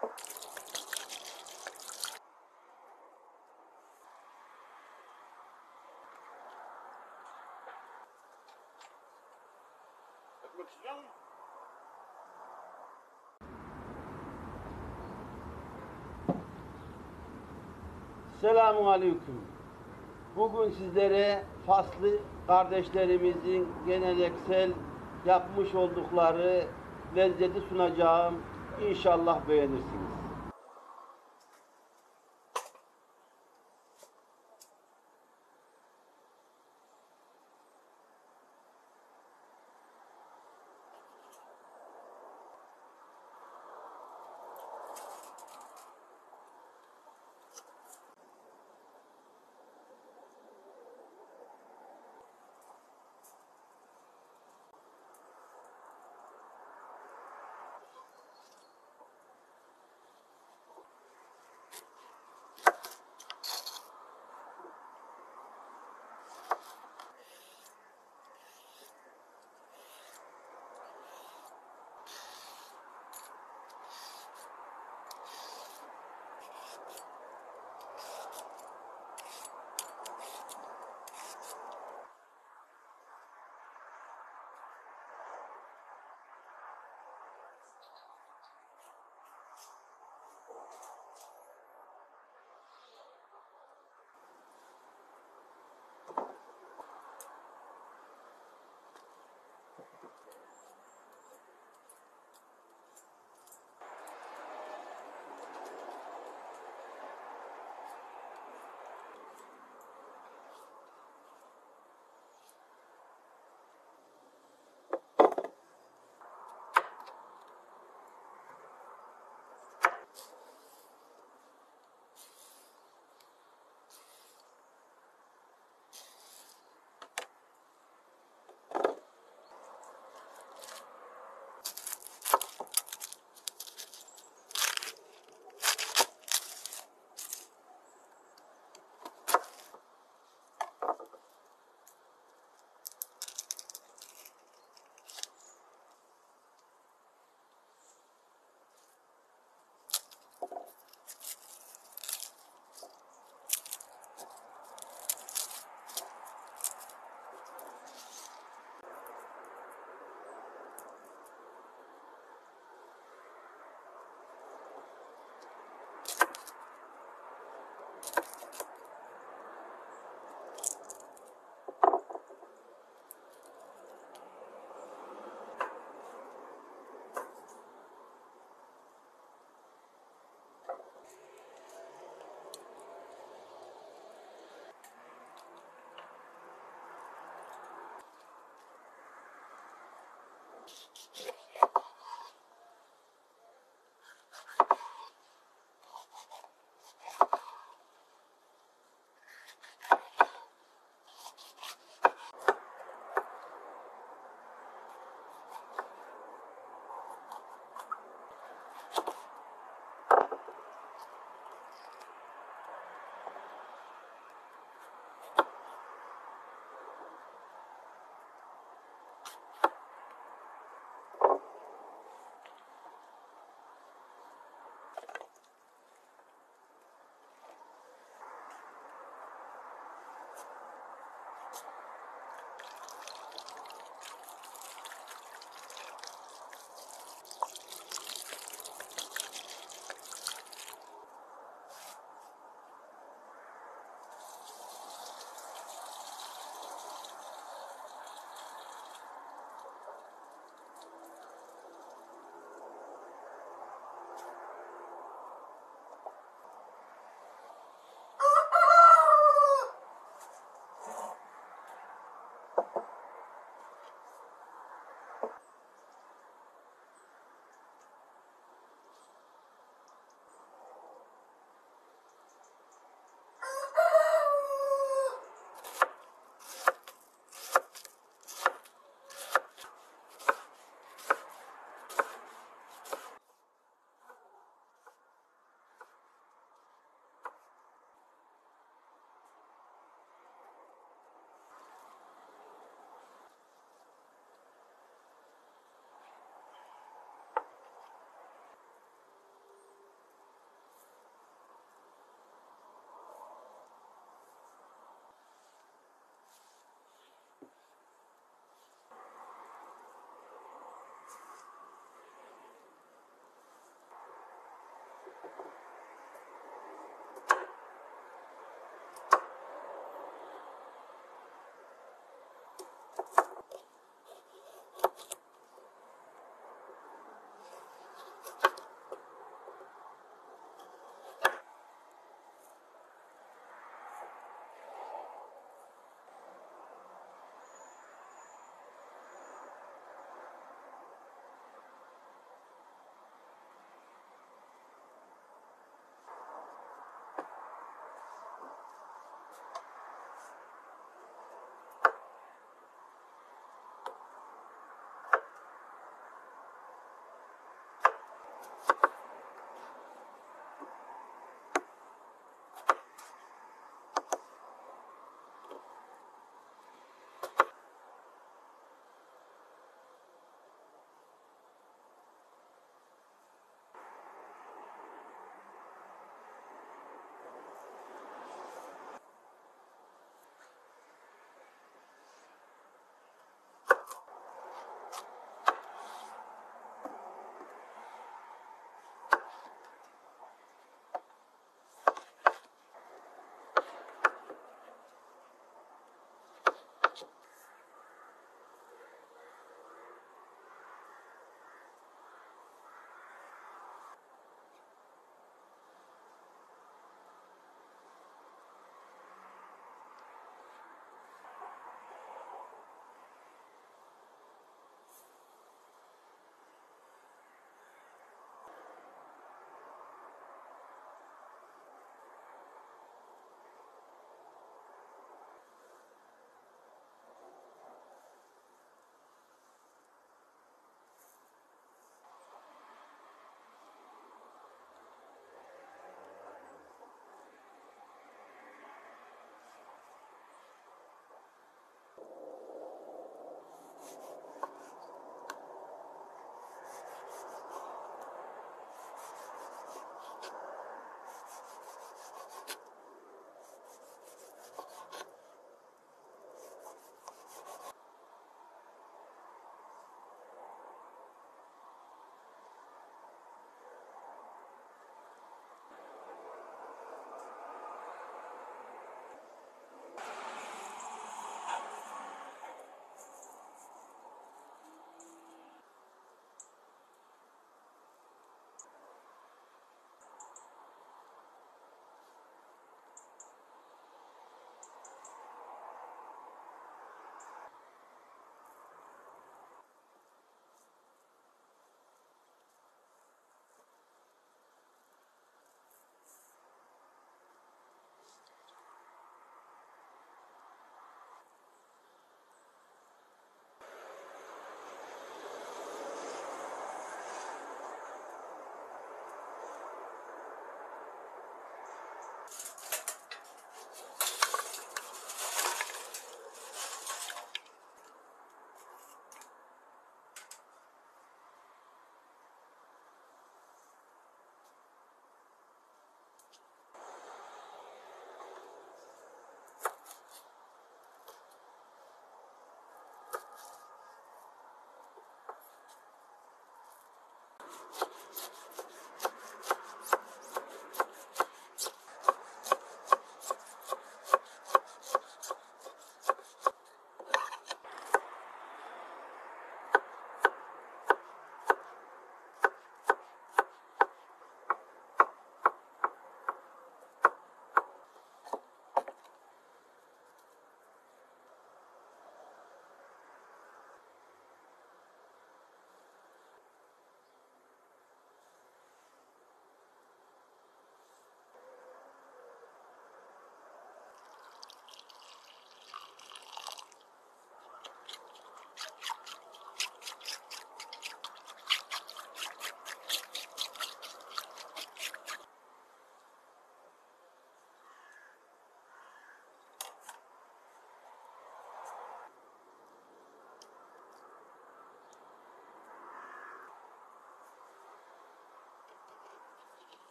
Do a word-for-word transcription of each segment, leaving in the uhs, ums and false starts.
It looks young. Selamun Aleyküm. Bugün sizlere faslı kardeşlerimizin geleneksel yapmış oldukları lezzeti sunacağım. İnşallah beğenirsiniz.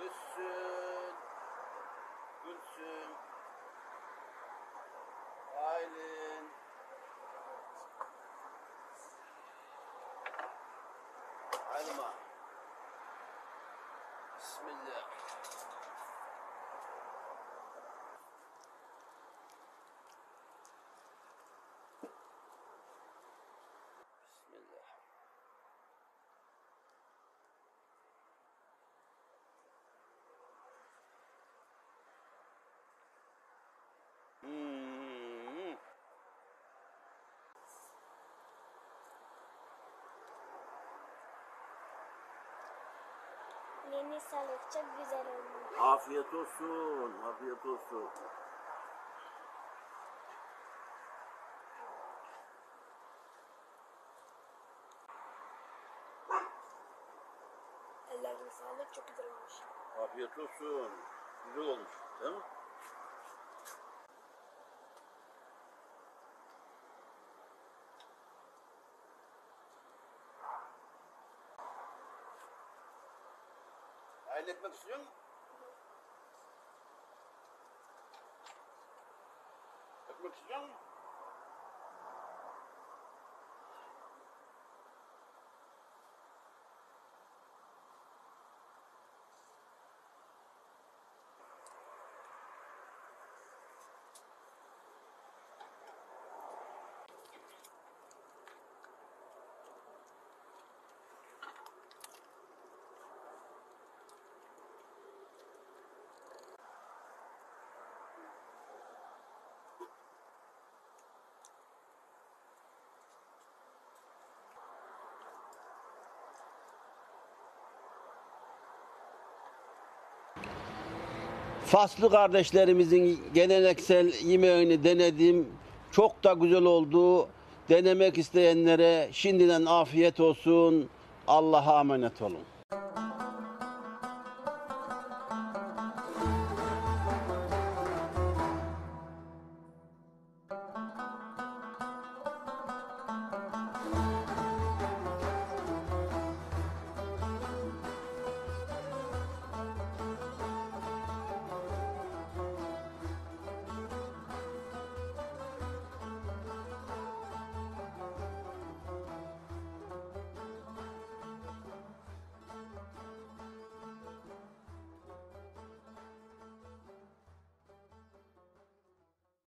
Gülsün, Gülsün, Aylin, Alma, Bismillah. Bismillah. Hmm. Yeni salif çok güzel olmuş. Afiyet olsun, afiyet olsun. Ellerine sağlık, çok güzel olmuş. Afiyet olsun, güzel olmuş, değil mi? Halletmek istiyor musun? Ekmek istiyor musun? Faslı kardeşlerimizin geleneksel yemeğini denedim. Çok da güzel oldu. Denemek isteyenlere şimdiden afiyet olsun. Allah'a emanet olun.